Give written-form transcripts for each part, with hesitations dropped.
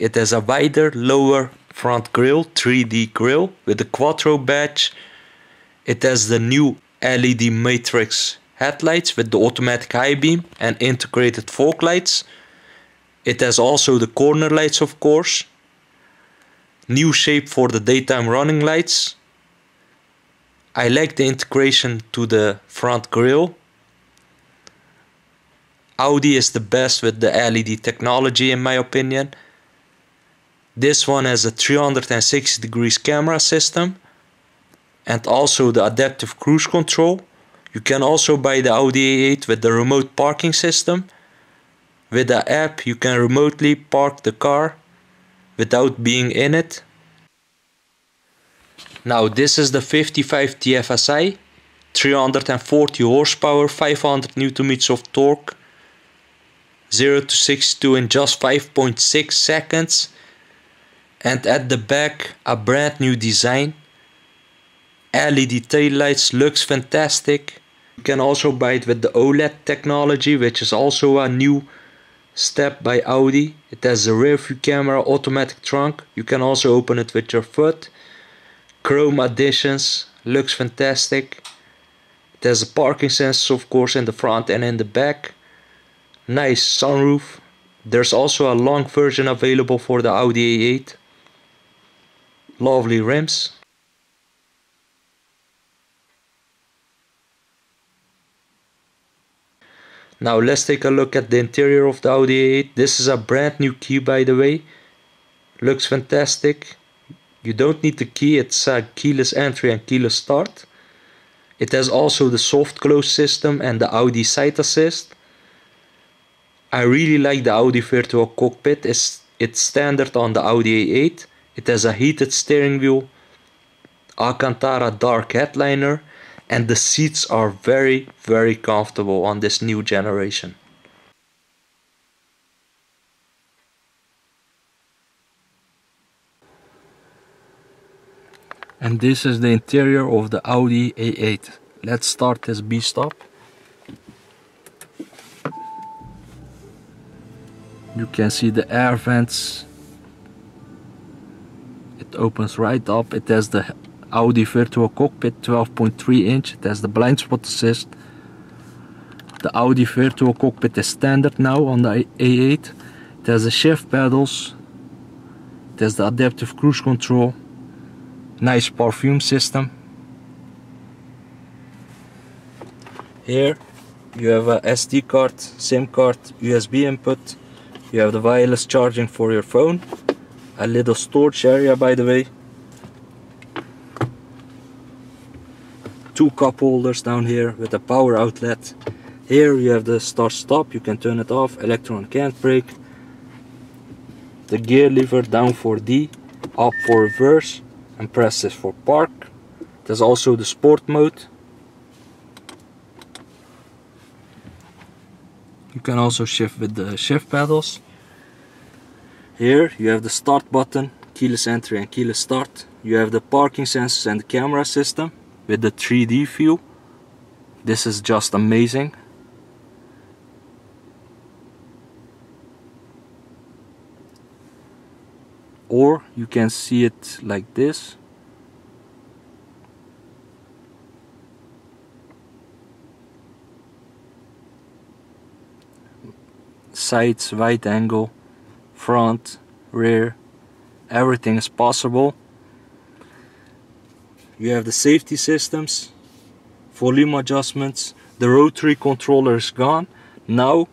It has a wider lower front grille, 3D grille with the Quattro badge. It has the new LED matrix headlights with the automatic high beam and integrated fog lights. It has also the corner lights, of course. New shape for the daytime running lights. I like the integration to the front grille. Audi is the best with the LED technology in my opinion. This one has a 360 degrees camera system and also the adaptive cruise control. You can also buy the Audi A8 with the remote parking system. With the app you can remotely park the car without being in it. Now this is the 55 TFSI, 340 horsepower, 500 Nm of torque, 0 to 62 in just 5.6 seconds. And at the back a brand new design. LED taillights, looks fantastic. You can also buy it with the OLED technology, which is also a new step by Audi. It has a rear view camera, automatic trunk. You can also open it with your foot. Chrome additions, looks fantastic. It has a parking sensor, of course, in the front and in the back. Nice sunroof. There's also a long version available for the Audi A8. Lovely rims. Now let's take a look at the interior of the Audi A8. This is a brand new key, by the way. Looks fantastic. You don't need the key, it's a keyless entry and keyless start. It has also the soft close system and the Audi Sight Assist. I really like the Audi Virtual Cockpit. It's standard on the Audi A8. It has a heated steering wheel, Alcantara dark headliner, and the seats are very comfortable on this new generation. And this is the interior of the Audi A8. Let's start this beast up. You can see the air vents. It opens right up. It has the Audi Virtual Cockpit 12.3 inch. It has the blind spot assist. The Audi Virtual Cockpit is standard now on the A8. It has the shift pedals. It has the adaptive cruise control. Nice perfume system. Here you have a SD card, SIM card, USB input. You have the wireless charging for your phone. A little storage area, by the way. Two cup holders down here with a power outlet. Here you have the start-stop, you can turn it off. Electronic handbrake. The gear lever down for D, up for reverse. And press this for park. There's also the sport mode. You can also shift with the shift pedals. Here you have the start button, keyless entry and keyless start. You have the parking sensors and the camera system with the 3D view. This is just amazing. Or you can see it like this. Sides, wide angle, front, rear, everything is possible. You have the safety systems, volume adjustments. The rotary controller is gone. Now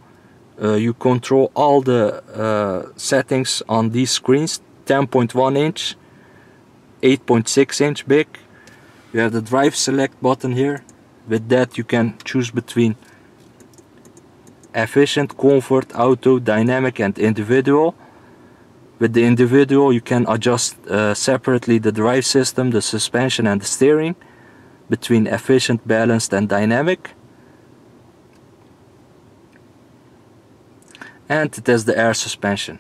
you control all the settings on these screens. 10.1 inch, 8.6 inch big. You have the drive select button here. With that you can choose between efficient, comfort, auto, dynamic and individual. With the individual you can adjust separately the drive system, the suspension and the steering between efficient, balanced and dynamic. And it has the air suspension.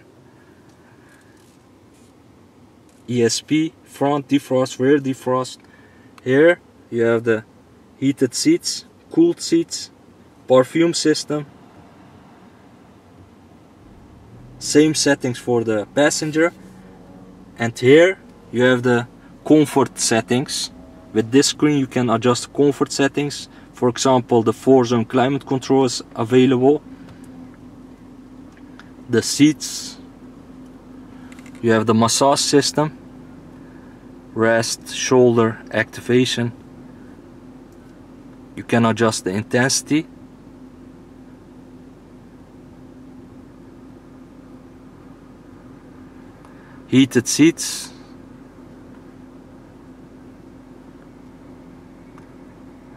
ESP, front defrost, rear defrost. Here you have the heated seats, cooled seats, perfume system. Same settings for the passenger. And here you have the comfort settings. With this screen you can adjust comfort settings. For example, the 4-zone climate control is available. The seats. You have the massage system. Rest, shoulder, activation. You can adjust the intensity. Heated seats.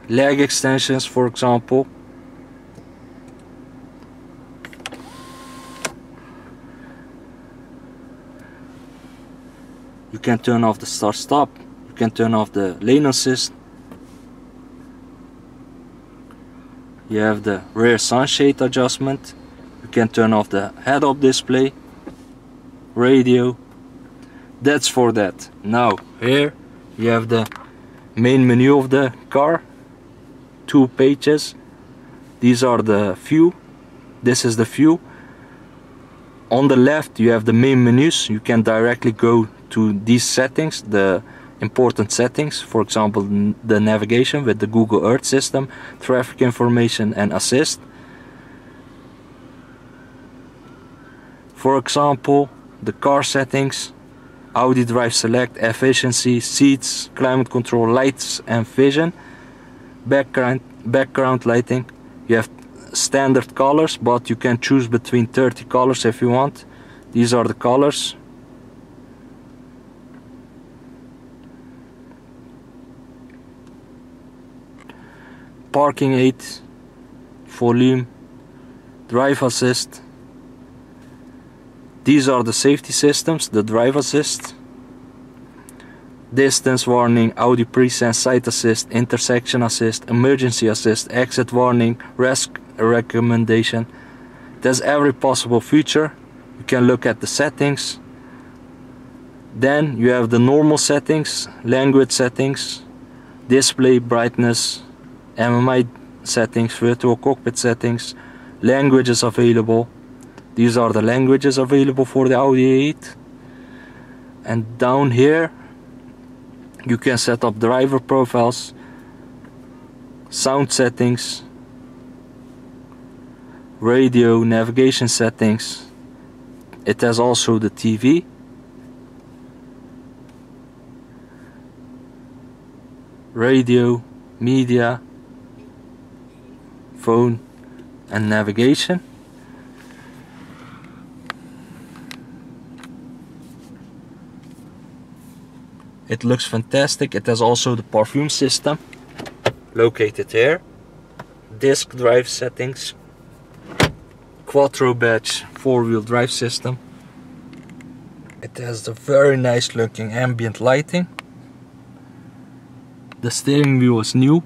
Leg extensions, for example. You can turn off the start-stop. You can turn off the lane assist. You have the rear sunshade adjustment. You can turn off the head-up display. Radio. That's for that. Now here you have the main menu of the car. 2 pages. These are the view. This is the view. On the left you have the main menus. You can directly go to these settings, the important settings, for example the navigation with the Google Earth system, traffic information and assist. For example, the car settings, Audi Drive Select, efficiency, seats, climate control, lights and vision, background lighting. You have standard colors, but you can choose between 30 colors if you want. These are the colors. Parking aid, volume, drive assist. These are the safety systems, the drive assist, distance warning, Audi Presense, sight assist, intersection assist, emergency assist, exit warning, rest recommendation. There's every possible feature. You can look at the settings. Then you have the normal settings, language settings, display brightness, MMI settings, virtual cockpit settings, languages available. These are the languages available for the Audi A8. And down here you can set up driver profiles, sound settings, radio, navigation settings. It has also the TV. Radio, media, phone and navigation. It looks fantastic. It has also the perfume system located here. Disk drive settings, Quattro badge 4-wheel drive system. It has the very nice looking ambient lighting. The steering wheel is new,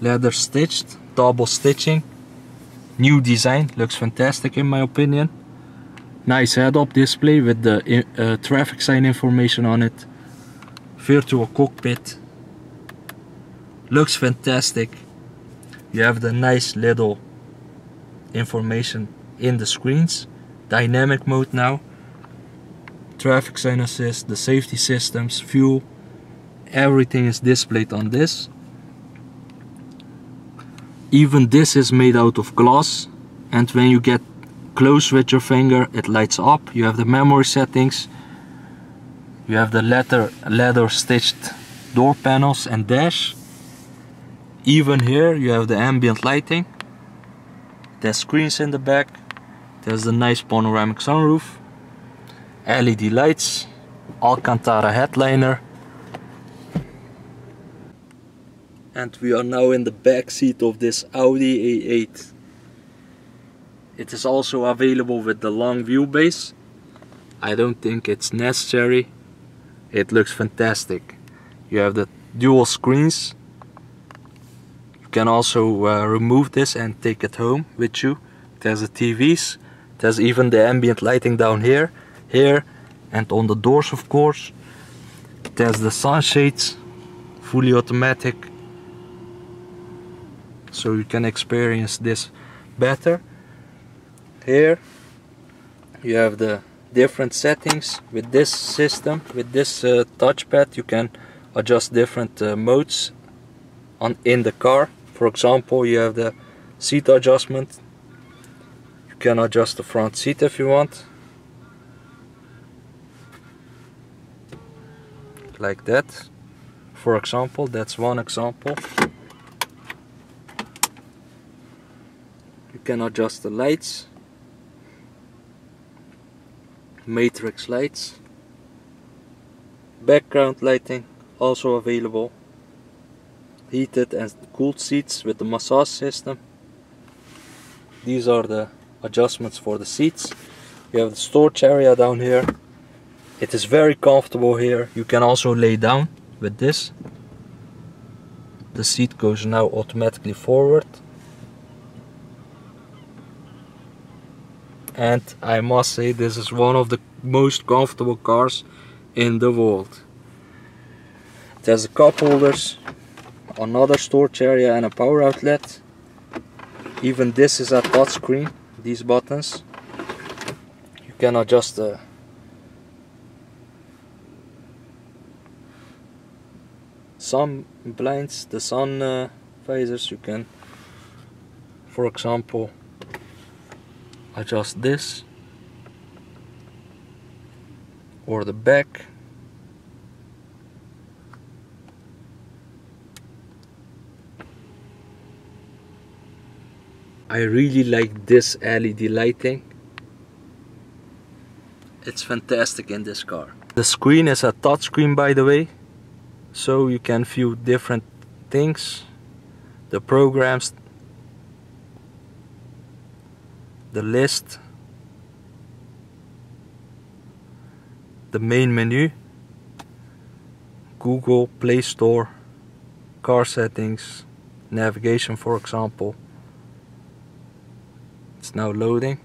leather stitched, double stitching, new design, looks fantastic in my opinion. Nice head-up display with the traffic sign information on it. Virtual cockpit, looks fantastic. You have the nice little information in the screens. Dynamic mode now, traffic sign assist, the safety systems, fuel, everything is displayed on this. Even this is made out of glass, and when you get close with your finger it lights up. You have the memory settings. You have the leather stitched door panels and dash. Even here you have the ambient lighting. There's screens in the back. There's the nice panoramic sunroof. LED lights. Alcantara headliner. And we are now in the back seat of this Audi A8. It is also available with the long wheelbase. I don't think it's necessary. It looks fantastic. You have the dual screens. You can also remove this and take it home with you. There's the TVs. There's even the ambient lighting down here, here, and on the doors of course. There's the sunshades, fully automatic. So you can experience this better. Here you have the different settings. With this system, with this touchpad, you can adjust different modes in the car. For example, you have the seat adjustment. You can adjust the front seat if you want, like that. For example, that's one example. You can adjust the lights, matrix lights, background lighting also available, heated and cooled seats with the massage system. These are the adjustments for the seats. You have the storage area down here. It is very comfortable here. You can also lay down with this. The seat goes now automatically forward. And I must say, this is one of the most comfortable cars in the world. It has the cup holders, another storage area and a power outlet. Even this is a touchscreen, these buttons. You can adjust the sun blinds, the sun visors. You can, for example, adjust this or the back. I really like this LED lighting. It's fantastic in this car. The screen is a touchscreen, by the way, so you can view different things, the programs, the list, the main menu, Google, Play Store, car settings, navigation, for example. It's now loading.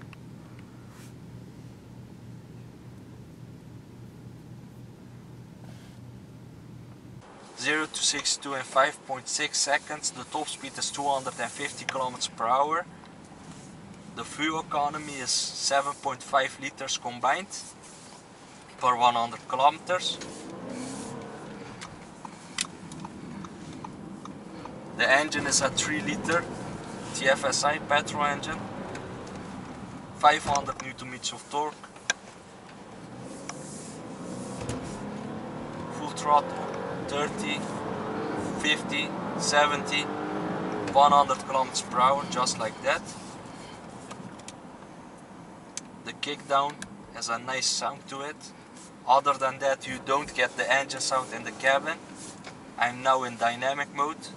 To 62 in 5.6 seconds. The top speed is 250 km per hour. The fuel economy is 7.5 liters combined per 100 kilometers. The engine is a 3-liter TFSI petrol engine, 500 Nm of torque, full throttle, 30, 50, 70, 100 km per hour, just like that. The kickdown has a nice sound to it. Other than that, you don't get the engine sound in the cabin. I'm now in dynamic mode.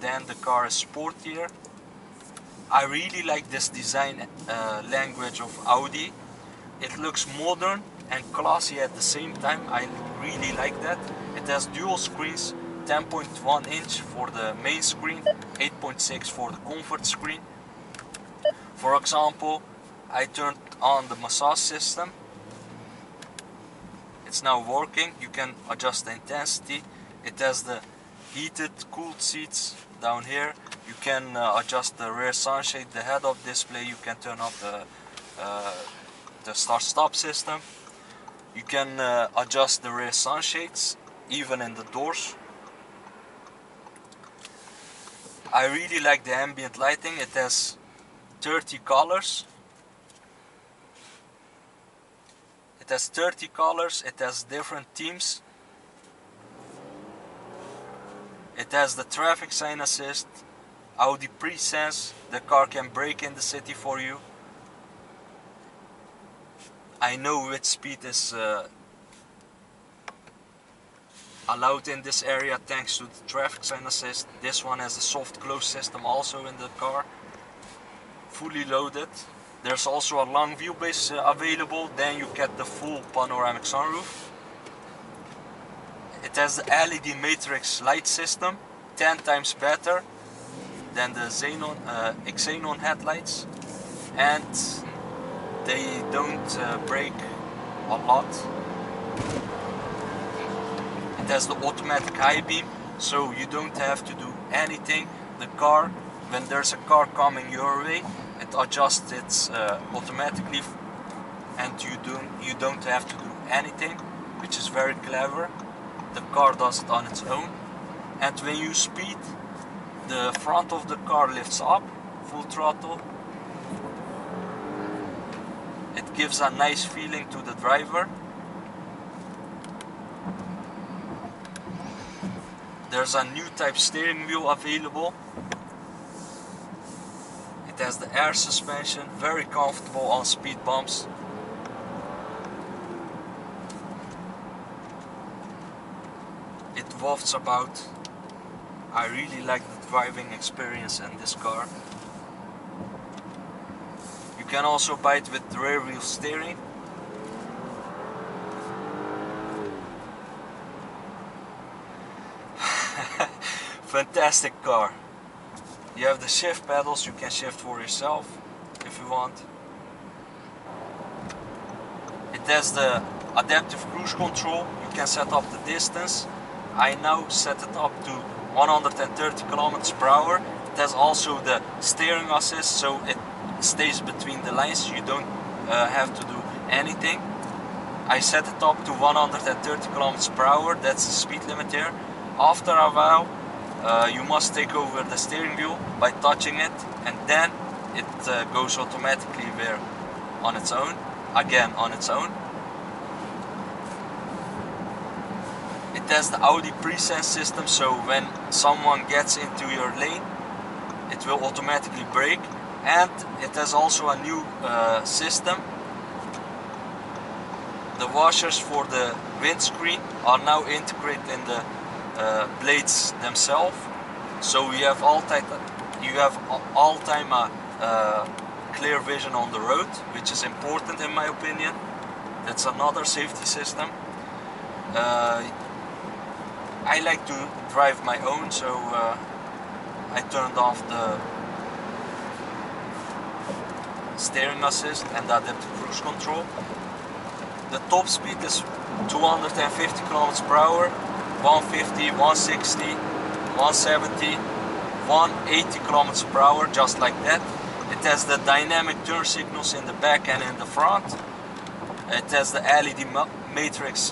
Then the car is sportier. I really like this design language of Audi. It looks modern and classy at the same time. I really like that. It has dual screens, 10.1 inch for the main screen, 8.6 for the comfort screen. For example, I turned on the massage system. It's now working. You can adjust the intensity. It has the heated, cooled seats down here. You can adjust the rear sunshade, the head-up display. You can turn off the start-stop system. You can adjust the rear sunshades, even in the doors. I really like the ambient lighting. It has 30 colors. It has 30 colors. It has different themes. It has the traffic sign assist, Audi Presense. The car can brake in the city for you. I know which speed is allowed in this area thanks to the traffic sign assist. This one has a soft close system also in the car, fully loaded. There's also a long wheelbase available. Then you get the full panoramic sunroof. It has the LED matrix light system, 10 times better than the xenon headlights, and they don't brake a lot. It has the automatic high beam, so you don't have to do anything. The car, when there's a car coming your way, it adjusts it automatically and you don't have to do anything, which is very clever. The car does it on its own, and when you speed, the front of the car lifts up, full throttle. It gives a nice feeling to the driver. There's a new type steering wheel available. It has the air suspension, very comfortable on speed bumps. It wafts about. I really like the driving experience in this car. You can also buy it with rear wheel steering. Fantastic car. You have the shift pedals, you can shift for yourself if you want. It has the adaptive cruise control, you can set up the distance. I now set it up to 130 km/h. It has also the steering assist, so it stays between the lines, you don't have to do anything. I set it up to 130 km/h, that's the speed limit here. After a while, you must take over the steering wheel by touching it, and then it goes automatically there on its own, again on its own. It has the Audi pre-sense system, so when someone gets into your lane, it will automatically brake, and it has also a new system. The washers for the windscreen are now integrated in the blades themselves, so you have all time clear vision on the road, which is important in my opinion. That's another safety system. I like to drive my own, so I turned off the steering assist and the adaptive cruise control. The top speed is 250 km/h. 150, 160, 170, 180 km/h, just like that. It has the dynamic turn signals in the back and in the front. It has the LED matrix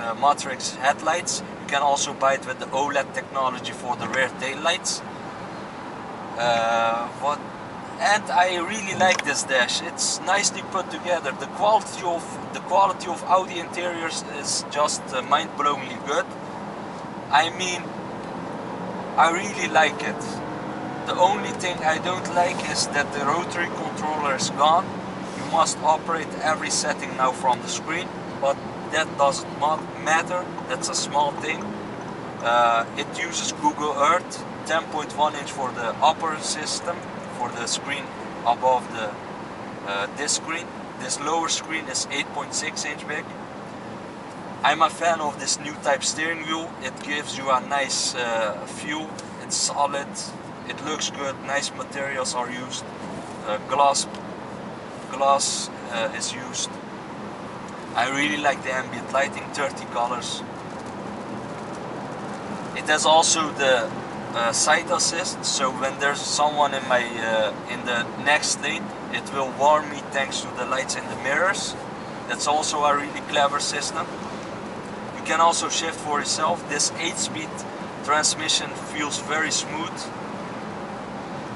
headlights. You can also buy it with the OLED technology for the rear tail lights. And I really like this dash. It's nicely put together. The quality of Audi interiors is just mind-blowingly good. I mean, I really like it. The only thing I don't like is that the rotary controller is gone. You must operate every setting now from the screen, but that doesn't matter. That's a small thing. It uses Google Earth, 10.1 inch for the upper system, for the screen above the this screen. This lower screen is 8.6 inch big. I'm a fan of this new type steering wheel. It gives you a nice feel, it's solid, it looks good, nice materials are used, glass is used. I really like the ambient lighting, 30 colors. It has also the side assist, so when there's someone in my in the next lane, it will warn me thanks to the lights in the mirrors. That's also a really clever system. You can also shift for yourself. This 8-speed transmission feels very smooth.